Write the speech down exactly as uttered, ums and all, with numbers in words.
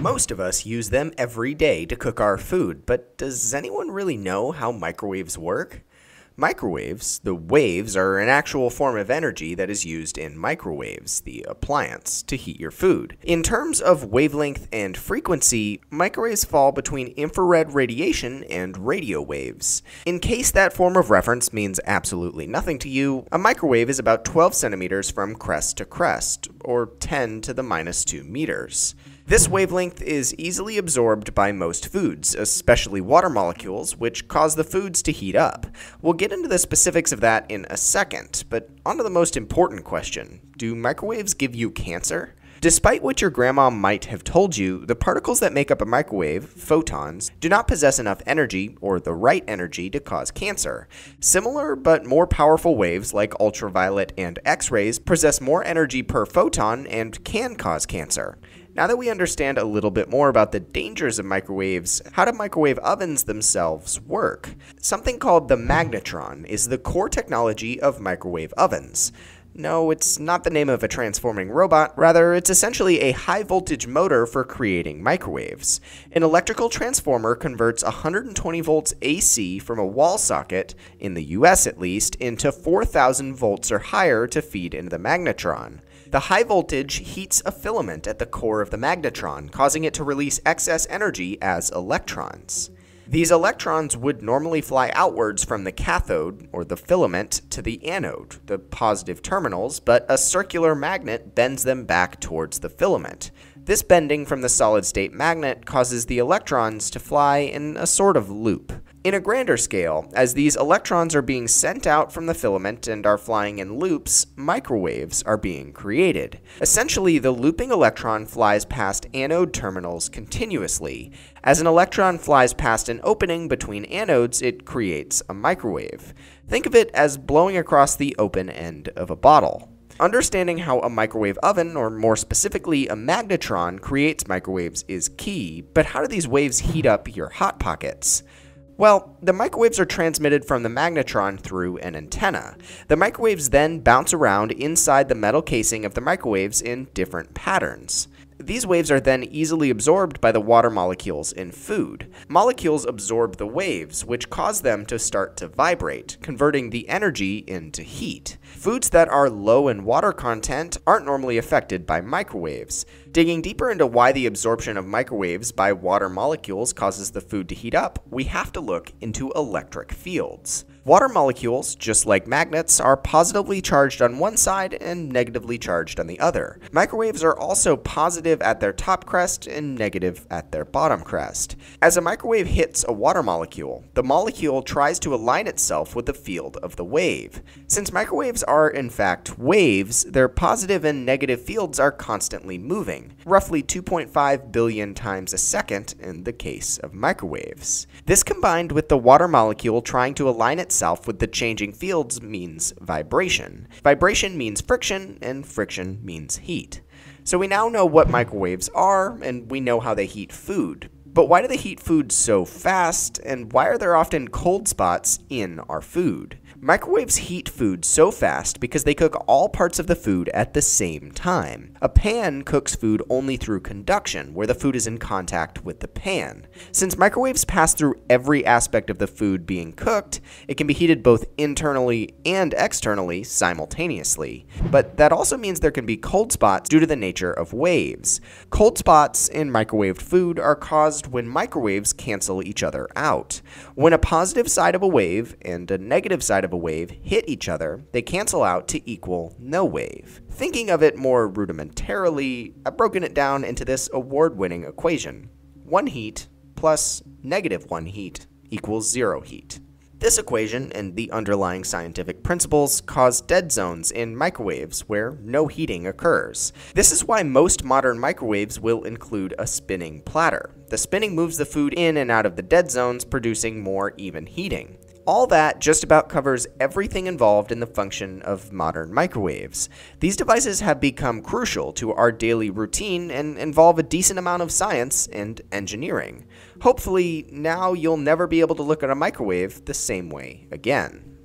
Most of us use them every day to cook our food, but does anyone really know how microwaves work? Microwaves, the waves, are an actual form of energy that is used in microwaves, the appliance, to heat your food. In terms of wavelength and frequency, microwaves fall between infrared radiation and radio waves. In case that form of reference means absolutely nothing to you, a microwave is about twelve centimeters from crest to crest, or ten to the minus two meters. This wavelength is easily absorbed by most foods, especially water molecules, which cause the foods to heat up. We'll get into the specifics of that in a second, but onto the most important question: do microwaves give you cancer? Despite what your grandma might have told you, the particles that make up a microwave, photons, do not possess enough energy, or the right energy, to cause cancer. Similar but more powerful waves like ultraviolet and X-rays possess more energy per photon and can cause cancer. Now that we understand a little bit more about the dangers of microwaves, how do microwave ovens themselves work? Something called the magnetron is the core technology of microwave ovens. No, it's not the name of a transforming robot. Rather, it's essentially a high-voltage motor for creating microwaves. An electrical transformer converts one hundred twenty volts A C from a wall socket, in the U S at least, into four thousand volts or higher to feed into the magnetron. The high voltage heats a filament at the core of the magnetron, causing it to release excess energy as electrons. These electrons would normally fly outwards from the cathode, or the filament, to the anode, the positive terminals, but a circular magnet bends them back towards the filament. This bending from the solid-state magnet causes the electrons to fly in a sort of loop. In a grander scale, as these electrons are being sent out from the filament and are flying in loops, microwaves are being created. Essentially, the looping electron flies past anode terminals continuously. As an electron flies past an opening between anodes, it creates a microwave. Think of it as blowing across the open end of a bottle. Understanding how a microwave oven, or more specifically a magnetron, creates microwaves is key, but how do these waves heat up your Hot Pockets? Well, the microwaves are transmitted from the magnetron through an antenna. The microwaves then bounce around inside the metal casing of the microwaves in different patterns. These waves are then easily absorbed by the water molecules in food. Molecules absorb the waves, which cause them to start to vibrate, converting the energy into heat. Foods that are low in water content aren't normally affected by microwaves. Digging deeper into why the absorption of microwaves by water molecules causes the food to heat up, we have to look into electric fields. Water molecules, just like magnets, are positively charged on one side and negatively charged on the other. Microwaves are also positive at their top crest and negative at their bottom crest. As a microwave hits a water molecule, the molecule tries to align itself with the field of the wave. Since microwaves are, in fact, waves, their positive and negative fields are constantly moving, roughly two point five billion times a second in the case of microwaves. This, combined with the water molecule trying to align itself itself with the changing fields, means vibration. Vibration means friction, and friction means heat. So we now know what microwaves are, and we know how they heat food. But why do they heat food so fast, and why are there often cold spots in our food? Microwaves heat food so fast because they cook all parts of the food at the same time. A pan cooks food only through conduction, where the food is in contact with the pan. Since microwaves pass through every aspect of the food being cooked, it can be heated both internally and externally simultaneously. But that also means there can be cold spots due to the nature of waves. Cold spots in microwaved food are caused when microwaves cancel each other out. When a positive side of a wave and a negative side of of a wave hit each other, they cancel out to equal no wave. Thinking of it more rudimentarily, I've broken it down into this award-winning equation: one heat plus negative one heat equals zero heat. This equation and the underlying scientific principles cause dead zones in microwaves where no heating occurs. This is why most modern microwaves will include a spinning platter. The spinning moves the food in and out of the dead zones, producing more even heating. All that just about covers everything involved in the function of modern microwaves. These devices have become crucial to our daily routine and involve a decent amount of science and engineering. Hopefully, now you'll never be able to look at a microwave the same way again.